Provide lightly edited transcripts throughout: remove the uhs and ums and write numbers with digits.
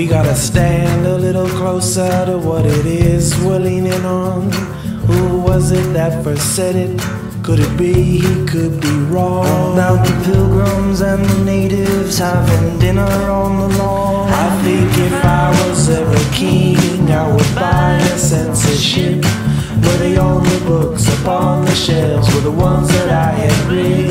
We gotta stand a little closer to what it is we're leaning on. Who was it that first said it? Could it be he could be wrong? About the pilgrims and the natives having dinner on the lawn. I think if I was ever king, I would buy a censorship, where the only books upon the shelves were the ones that I had read.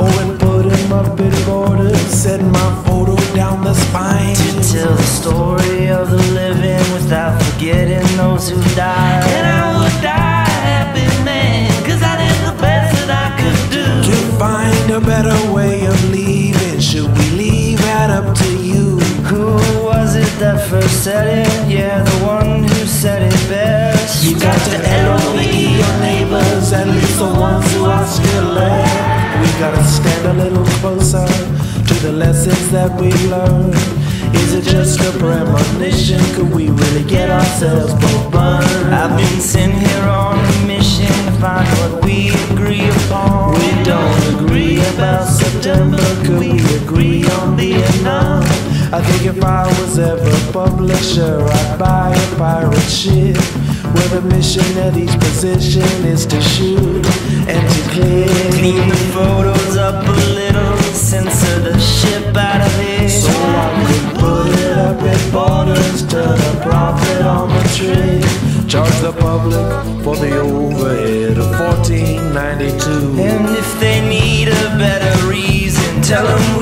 Oh, and put them up in order, set my photo down the spine, to tell the story of the living without forgetting those who died. And I would die a happy man, cause I did the best that I could do. To find a better way of leaving, should we leave that up to you? Who was it that first said it? Yeah, the one who said it best. You got to LOE your neighbors, at least the ones who are still left. We gotta stand a little closer to the lessons that we learned. Is it just a premonition? Could we really get ourselves both burned? I've been sent here on a mission to find what we agree upon. We don't agree about September. Could we agree on Vietnam? I think if I was ever a publisher, I'd buy a pirate ship, where the mission at each position is to shoot and to clear. Clean the photos up a little, censor the ship out of it, so I could put it up in borders, turn a profit on the trip, charge the public for the overhead of $14.92. And if they need a better reason, tell them